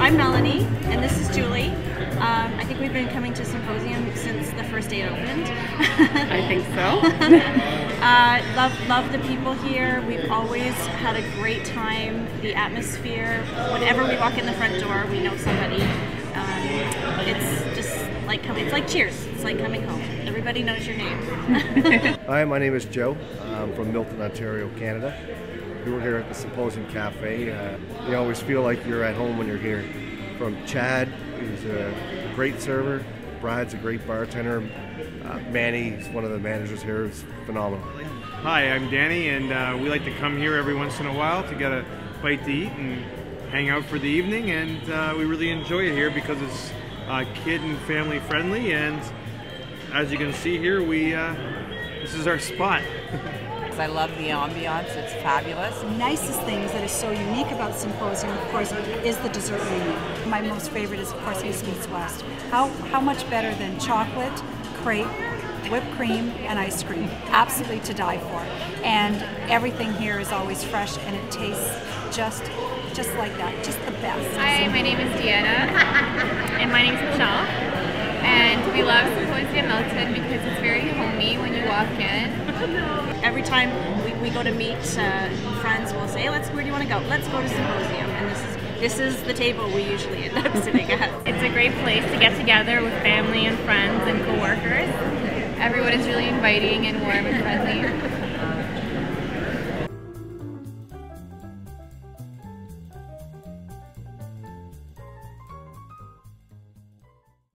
I'm Melanie, and this is Julie. I think we've been coming to Symposium since the first day it opened. I think so. Love the people here. We've always had a great time. The atmosphere, whenever we walk in the front door, we know somebody. It's just like coming. It's like Cheers. It's like coming home. Everybody knows your name. Hi, my name is Joe. I'm from Milton, Ontario, Canada. We were here at the Symposium Cafe. You always feel like you're at home when you're here. From Chad, who's a great server, Brad's a great bartender, Manny is one of the managers here, is phenomenal. Hi, I'm Danny, and we like to come here every once in a while to get a bite to eat and hang out for the evening, and we really enjoy it here because it's kid and family friendly, and as you can see here, this is our spot. I love the ambiance, it's fabulous. The nicest things that is so unique about Symposium, of course, is the dessert menu. My most favorite is, of course, East Meets West. How much better than chocolate, crepe, whipped cream, and ice cream? Absolutely to die for. And everything here is always fresh, and it tastes just like that, just the best. Hi, my name is Deanna, and my name is Michelle, and we love Symposium Milton because it's very homey when you walk in. Every time we go to meet friends, we'll say, hey, where do you want to go? Let's go to Symposium. And this is the table we usually end up sitting at. It's a great place to get together with family and friends and co-workers. Everyone is really inviting and warm and friendly.